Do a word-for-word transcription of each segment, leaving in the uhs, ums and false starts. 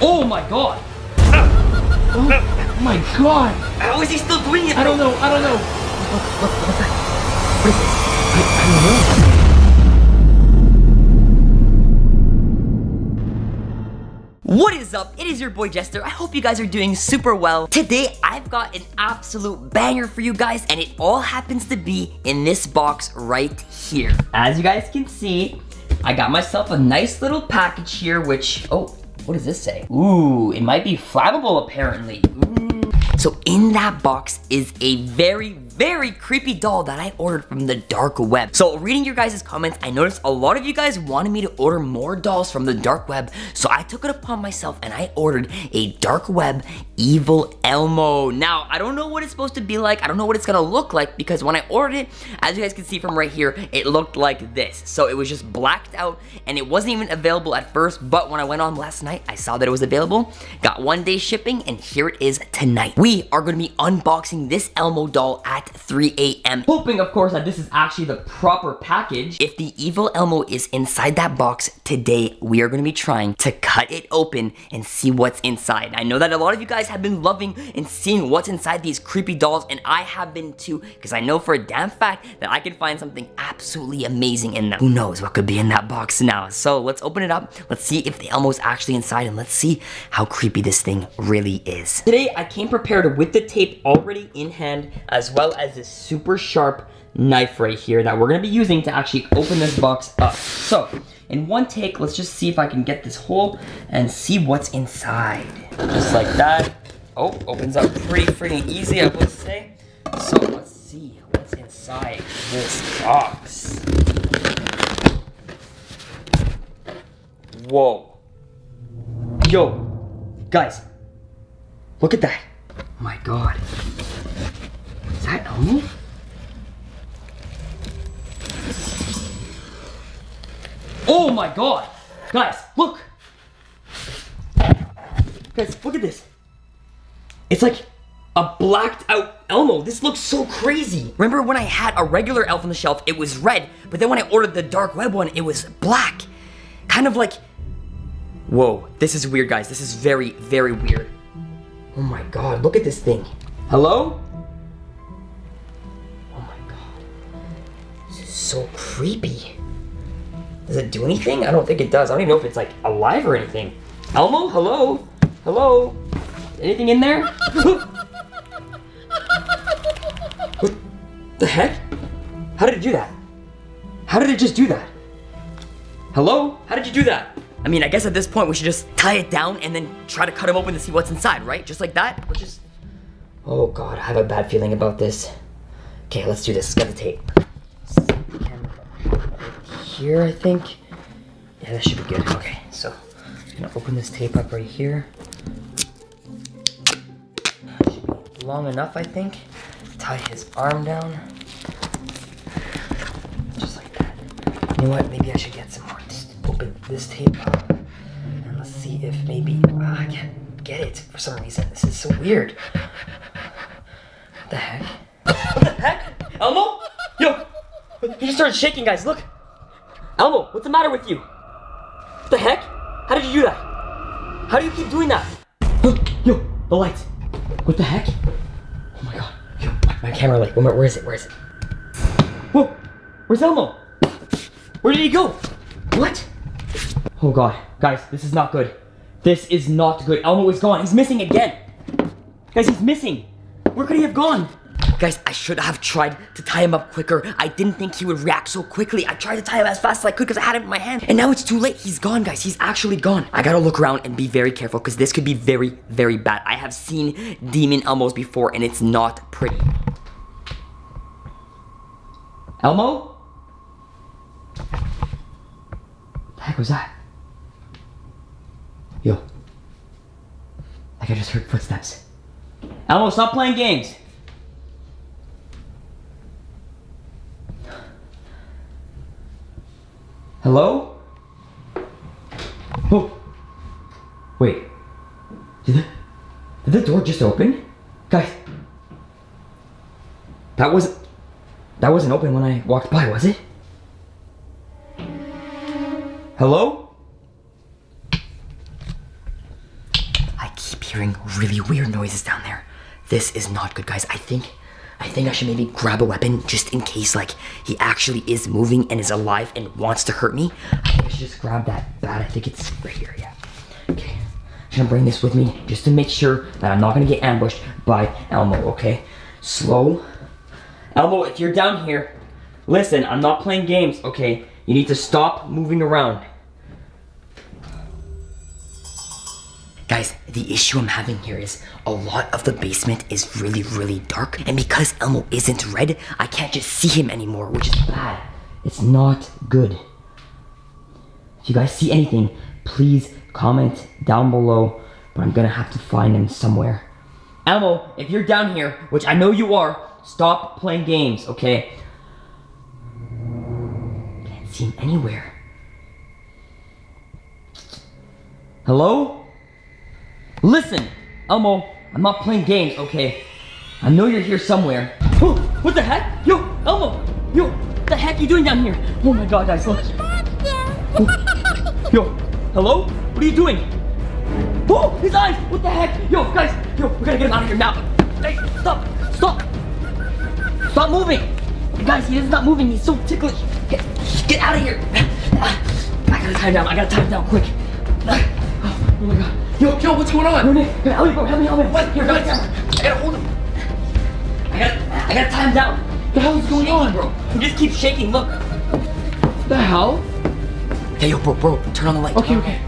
Oh my god! Oh my god! How is he still doing it? I don't know, I don't know. What, what, what's that? What is this? I, I don't know. What is up? It is your boy Jester. I hope you guys are doing super well. Today, I've got an absolute banger for you guys, and it all happens to be in this box right here. As you guys can see, I got myself a nice little package here, which, oh, what does this say? Ooh, it might be flammable apparently. Ooh. So in that box is a very, very creepy doll that I ordered from the dark web. So reading your guys' comments, I noticed a lot of you guys wanted me to order more dolls from the dark web. So I took it upon myself and I ordered a dark web evil Elmo. Now, I don't know what it's supposed to be like. I don't know what it's gonna look like because when I ordered it, as you guys can see from right here, it looked like this. So it was just blacked out and it wasn't even available at first. But when I went on last night, I saw that it was available, got one day shipping, and here it is tonight. We are gonna be unboxing this Elmo doll at three A M Hoping, of course, that this is actually the proper package. If the evil Elmo is inside that box today, we are gonna be trying to cut it open and see what's inside. I know that a lot of you guys have been loving and seeing what's inside these creepy dolls, and I have been too, because I know for a damn fact that I can find something absolutely amazing in them. Who knows what could be in that box now? So let's open it up. Let's see if the Elmo's actually inside, and let's see how creepy this thing really is. Today, I came prepared with the tape already in hand, as well as this super sharp knife right here that we're gonna be using to actually open this box up. So, in one take, let's just see if I can get this hole and see what's inside. Just like that. Oh, opens up pretty freaking easy, I would say. So, let's see what's inside this box. Whoa. Yo, guys, look at that. My god. Is that Elmo? Oh my god! Guys, look! Guys, look at this. It's like a blacked out Elmo. This looks so crazy. Remember when I had a regular Elf on the Shelf, it was red, but then when I ordered the dark web one, it was black. Kind of like, whoa, this is weird, guys. This is very, very weird. Oh my god, look at this thing. Hello? Oh my god. This is so creepy. Does it do anything? I don't think it does. I don't even know if it's like alive or anything. Elmo, hello? Hello? Anything in there? What the heck? How did it do that? How did it just do that? Hello? How did you do that? I mean, I guess at this point we should just tie it down and then try to cut him open to see what's inside, right? Just like that, which is... Oh god, I have a bad feeling about this. Okay, let's do this, let's get the tape. Right here, I think. Yeah, that should be good. Okay, so I'm gonna open this tape up right here. That should be long enough, I think. Tie his arm down. Just like that. You know what, maybe I should get some more. Open this tape up and let's see if maybe uh, I can't get it for some reason. This is so weird. What the heck? What the heck? Elmo? Yo! He just started shaking, guys. Look! Elmo, what's the matter with you? What the heck? How did you do that? How do you keep doing that? Yo! The lights! What the heck? Oh my god. Yo, my camera light. Where is it? Where is it? Whoa! Where's Elmo? Where did he go? What? Oh god, guys, this is not good. This is not good. Elmo is gone. He's missing again. Guys, he's missing. Where could he have gone? Guys, I should have tried to tie him up quicker. I didn't think he would react so quickly. I tried to tie him as fast as I could because I had him in my hand. And now it's too late. He's gone, guys. He's actually gone. I gotta look around and be very careful because this could be very, very bad. I have seen demon Elmos before and it's not pretty. Elmo? What the heck was that? Yo. Like I just heard footsteps. Elmo, stop playing games! Hello? Oh! Wait. Did the, did the door just open? Guys! That wasn't... That wasn't open when I walked by, was it? Hello? hearing really weird noises down there. This is not good, guys. I think I think I should maybe grab a weapon just in case, like, he actually is moving and is alive and wants to hurt me. I think I should just grab that bat. I think it's right here, yeah. Okay, I'm gonna bring this with me just to make sure that I'm not gonna get ambushed by Elmo, okay? Slow. Elmo, if you're down here, listen, I'm not playing games, okay? You need to stop moving around. Guys, the issue I'm having here is a lot of the basement is really, really dark. And because Elmo isn't red, I can't just see him anymore, which is bad. It's not good. If you guys see anything, please comment down below. But I'm gonna have to find him somewhere. Elmo, if you're down here, which I know you are, stop playing games, okay? Can't see him anywhere. Hello? Listen, Elmo, I'm not playing games, okay? I know you're here somewhere. Oh, what the heck? Yo, Elmo! Yo, what the heck are you doing down here? Oh my god, guys, look. Oh. Yo, hello? What are you doing? Oh, his eyes! What the heck? Yo, guys, yo, we gotta get him out of here now. Hey, stop, stop. Stop moving. Guys, he is not moving. He's so ticklish. Get, get out of here. I gotta tie him down. I gotta tie him down quick. Oh my god. Yo, yo, what's going on? No, no, help me, bro, help me, help me. What? Here, guys, I gotta hold him. I gotta, I gotta tie him down. What the hell is going on, bro? He just keeps shaking, look. What the hell? Hey, yo, bro, bro, turn on the light. Okay, okay.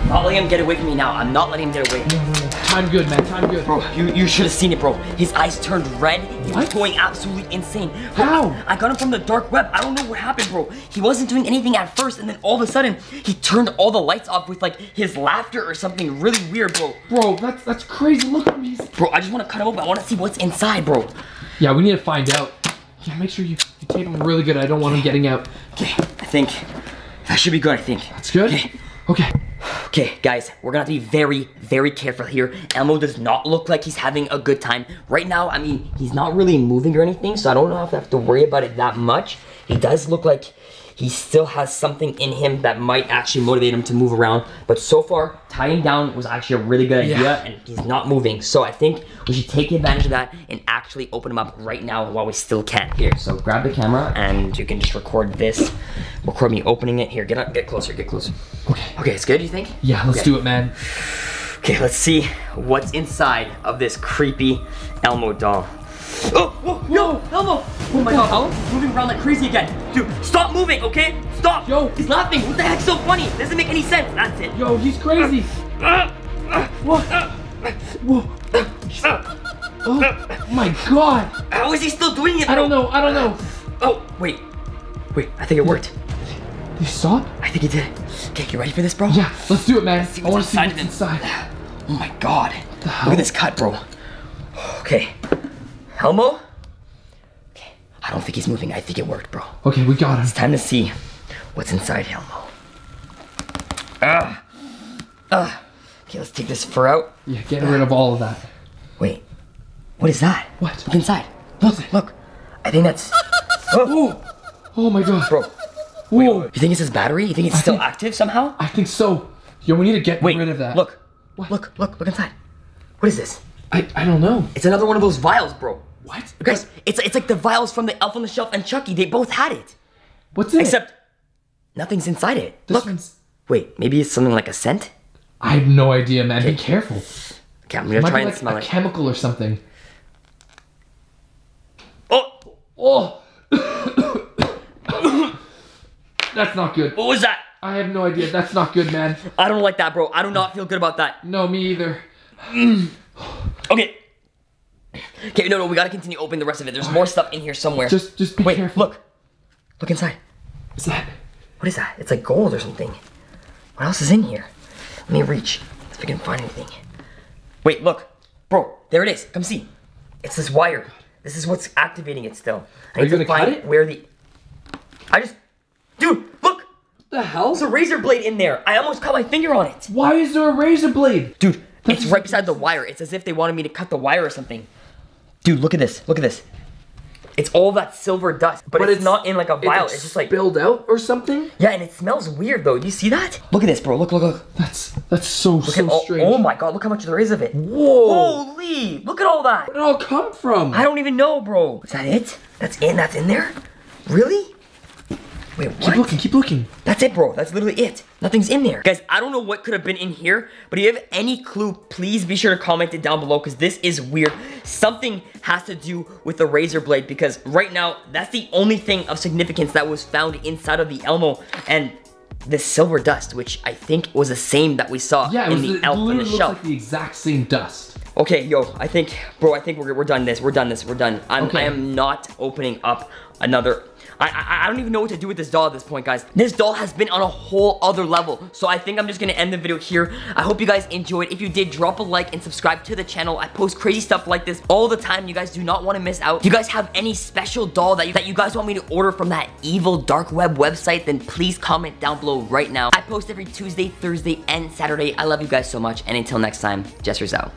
I'm not letting him get away from me now. I'm not letting him get away. No, no, no. Time good, man, time good. Bro, you, you should have seen it, bro. His eyes turned red. He was going absolutely insane. Bro, how? I got him from the dark web. I don't know what happened, bro. He wasn't doing anything at first, and then all of a sudden, he turned all the lights off with, like, his laughter or something really weird, bro. Bro, that's that's crazy. Look at me. Bro, I just want to cut him open. I want to see what's inside, bro. Yeah, we need to find out. Yeah, make sure you, you tape him really good. I don't want him getting out. Okay, I think that should be good, I think. That's good? Okay. Okay. Okay, guys, we're gonna have to be very, very careful here. Elmo does not look like he's having a good time. Right now, I mean, he's not really moving or anything, so I don't know if I have to worry about it that much. He does look like he still has something in him that might actually motivate him to move around. But so far, tying down was actually a really good idea, yeah. And he's not moving. So I think we should take advantage of that and actually open him up right now while we still can. Here, so grab the camera and you can just record this. Record me opening it. Here, get up, get closer, get closer. Okay, okay, it's good, you think? Yeah, let's okay. do it, man. Okay, let's see what's inside of this creepy Elmo doll. Oh, whoa, yo, Elmo! Oh my god, Elmo is moving around like crazy again. Dude, stop moving, okay? Stop! Yo! He's laughing! What the heck's so funny? Doesn't make any sense, that's it. Yo, he's crazy! Uh, uh, uh, what? Uh, whoa! Whoa! Uh, oh uh, my god! How is he still doing it, bro? I don't know, I don't know. Oh, wait. Wait, I think it worked. Did you stop? I think he did. Okay, you ready for this, bro? Yeah, let's do it, man. Let's see what's I want to see what's inside. inside. Oh my god. What the hell? Look at this cut, bro. Okay. Elmo? Okay, I don't think he's moving. I think it worked, bro. Okay, we got him. It's time to see what's inside Elmo. Ah! Ah! Okay, let's take this fur out. Yeah, get rid of all of that. Wait, what is that? What? Look inside. Look, look. I think that's... Oh! Oh my god. Bro. Whoa. Wait, you think it's his battery? You think it's I still think... active somehow? I think so. Yo, we need to get Wait, rid of that. look. What? Look, look, look inside. What is this? I, I don't know. It's another one of those vials, bro. What? Guys, it's it's like the vials from the Elf on the Shelf and Chucky. They both had it. What's in Except it? Except nothing's inside it. This Look. One's... Wait, maybe it's something like a scent? I have no idea, man. Okay. Be careful. Okay, I'm gonna Might try be and like smell a it. Chemical or something. Oh! Oh! That's not good. What was that? I have no idea. That's not good, man. I don't like that, bro. I do not feel good about that. No, me either. Okay. Okay, no, no, we gotta continue opening the rest of it. There's All more right. stuff in here somewhere. Just, just be Wait, careful. look. Look inside. What's that? What is that? It's like gold or something. What else is in here? Let me reach. See if I can find anything. Wait, look. Bro, there it is. Come see. It's this wire. This is what's activating it still. I Are need you to gonna find cut it? Where the... I just... Dude, look! What the hell? There's a razor blade in there. I almost cut my finger on it. Why is there a razor blade? Dude, it's right beside the wire. It's as if they wanted me to cut the wire or something. Dude, look at this. Look at this. It's all that silver dust, but, but it's, it's not in like a vial. It's, like it's just like spilled out or something. Yeah, and it smells weird though. You see that? Look at this, bro. Look, look, look. That's that's so look so all, strange. Oh my god, look how much there is of it. Whoa! Holy! Look at all that. Where did it all come from? I don't even know, bro. Is that it? That's in. That's in there. Really? Wait, what? Keep looking, keep looking. That's it, bro. That's literally it. Nothing's in there. Guys, I don't know what could have been in here, but if you have any clue, please be sure to comment it down below because this is weird. Something has to do with the razor blade because right now, that's the only thing of significance that was found inside of the Elmo and the silver dust, which I think was the same that we saw yeah, in the elf in the shelf. Yeah, it looks like the exact same dust. Okay, yo, I think, bro, I think we're, we're done this. We're done this. We're done. I'm, okay. I am not opening up another... I, I, I don't even know what to do with this doll at this point, guys. This doll has been on a whole other level. So I think I'm just gonna end the video here. I hope you guys enjoyed. If you did, drop a like and subscribe to the channel. I post crazy stuff like this all the time. You guys do not want to miss out. If you guys have any special doll that you, that you guys want me to order from that evil dark web website, then please comment down below right now. I post every Tuesday, Thursday, and Saturday. I love you guys so much. And until next time, Jester's out.